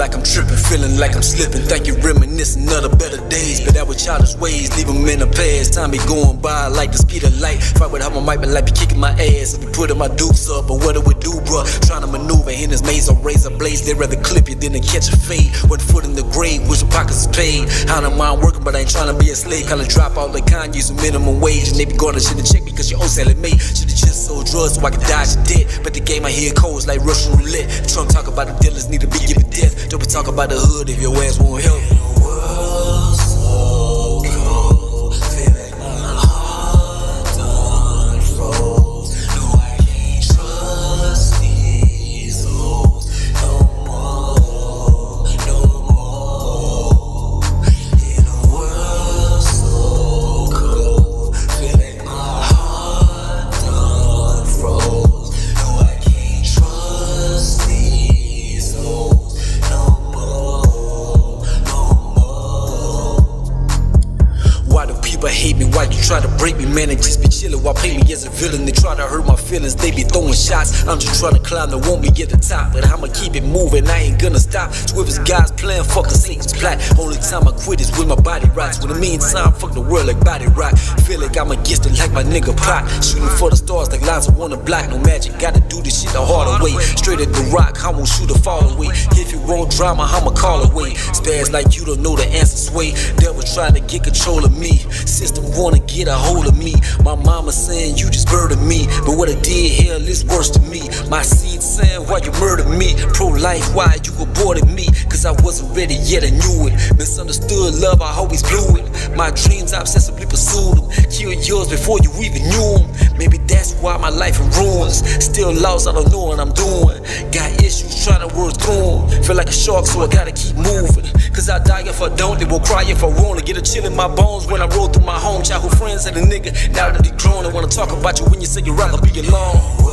Like I'm tripping, feeling like I'm slipping. Think you're reminiscing of the better days, but our childish ways leave them in the past. Time be going by like the speed of light. Fight with how my might be like be kicking my ass. If you putting my dukes up, but what it would do, bruh. Trying to maneuver in this maze or razor blades. They'd rather clip you than to catch a fade. One foot in the grave, wishing pockets is paid. I don't mind working, but I ain't trying to be a slave. Kinda drop all the Kanye's with minimum wage. And they be going to shit and check me cause you own selling me. Should've just sold drugs so I could dodge your debt. But the game I hear cold like Russian roulette. Trump talk about the dealers need to be given death. Don't be talking about the hood if your ass won't help. The world's so cold, feel like my heart done froze. No, I can't trust these hoes no more, no more. In a world so cold, feel like my heart done froze. No, I can't trust these hoes. But hate me while you try to break me, man. They just be chillin' while paint me as a villain. They try to hurt my feelings, they be throwing shots. I'm just trying to climb, they want me get the top. But I'ma keep it moving, I ain't gonna stop. Swift is God's plan, fuck a Satan's plot. Only time I quit is when my body rots. When I mean time, fuck the world like body rock. Feel like I'm against it like my nigga Pot. Shooting for the stars like lines on the block. No magic, gotta do this shit the harder way. Straight at the rock, I won't shoot a fall away. If you want drama, I'ma call away. Spaz like you don't know the answer, sway. Devil trying to get control of me. System wanna get a hold of me. My mama saying you just murdered me, but what I did, hell, is worse to me. My seed saying why you murdered me. Pro-life, why you aborted me? Cause I wasn't ready yet, I knew it. Misunderstood love, I always blew it. My dreams, I obsessively pursued them. Kill yours before you even knew them. Maybe that's why my life in ruins. Still lost, I don't know what I'm doing. Got issues, trying to work through them. Feel like a shark, so I gotta keep moving. Cause I die if I don't, they will cry if I won't. I get a chill in my bones when I roll through my home. Childhood friends and a nigga, now that they grown, I wanna talk about you when you say you're right, I'll be alone.